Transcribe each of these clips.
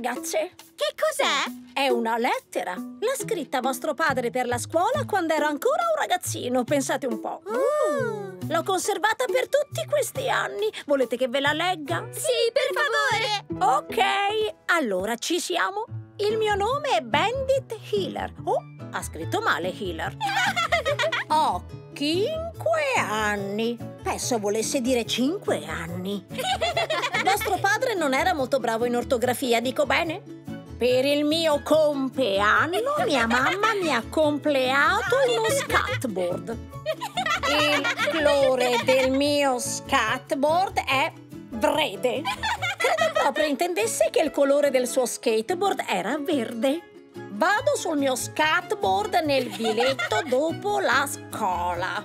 ragazze. Che cos'è? È una lettera. L'ha scritta vostro padre per la scuola quando era ancora un ragazzino, pensate un po'. L'ho conservata per tutti questi anni. Volete che ve la legga? Sì, per favore! Ok, allora ci siamo. Il mio nome è Bandit Heeler. Oh, ha scritto male Healer. Ho 5 anni. Penso volesse dire 5 anni. Vostro padre non era molto bravo in ortografia, dico bene? Per il mio compleanno mia mamma mi ha compleato uno skateboard. Il colore del mio skateboard è verde. Credo proprio intendesse che il colore del suo skateboard era verde. Vado sul mio skateboard nel viletto dopo la scuola.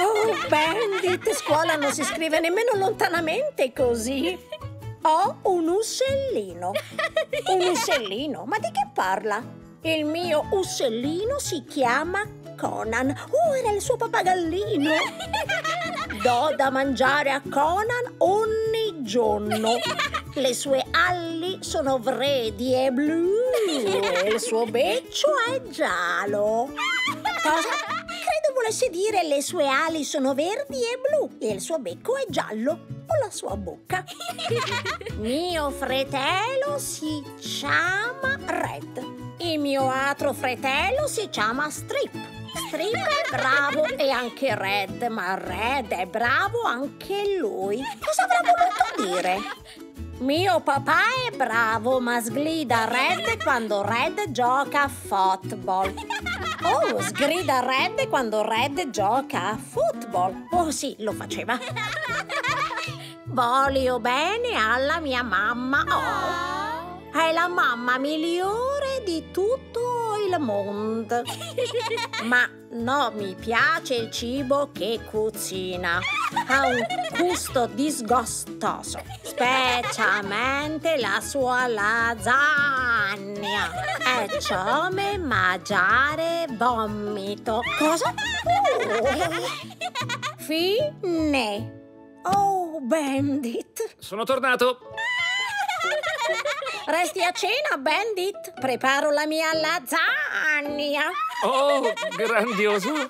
Oh, Bandit, scuola non si scrive nemmeno lontanamente così. Ho un uccellino. Un uccellino? Ma di che parla? Il mio uccellino si chiama Conan. Oh, era il suo papagallino. Do da mangiare a Conan ogni giorno. Le sue ali sono vredi e blu. E il suo beccio è giallo. Cosa? Credo volesse dire le sue ali sono verdi e blu e il suo becco è giallo con la sua bocca. Mio fratello si chiama Red. Il mio altro fratello si chiama Strip. Strip è bravo e anche Red, ma Red è bravo anche lui. Cosa avrà voluto dire? Mio papà è bravo, ma sgrida Red quando Red gioca a football. Oh, sgrida Red quando Red gioca a football. Oh sì, lo faceva. Voglio bene alla mia mamma. Oh, è la mamma migliore di tutto il mondo. Ma non mi piace il cibo che cucina. Ha un gusto disgustoso, specialmente la sua lasagna. E ciò me mangiare vomito. Cosa? Fine. Oh, Bandit. Sono tornato. Resti a cena, Bandit. Preparo la mia lasagna. Oh, grandioso.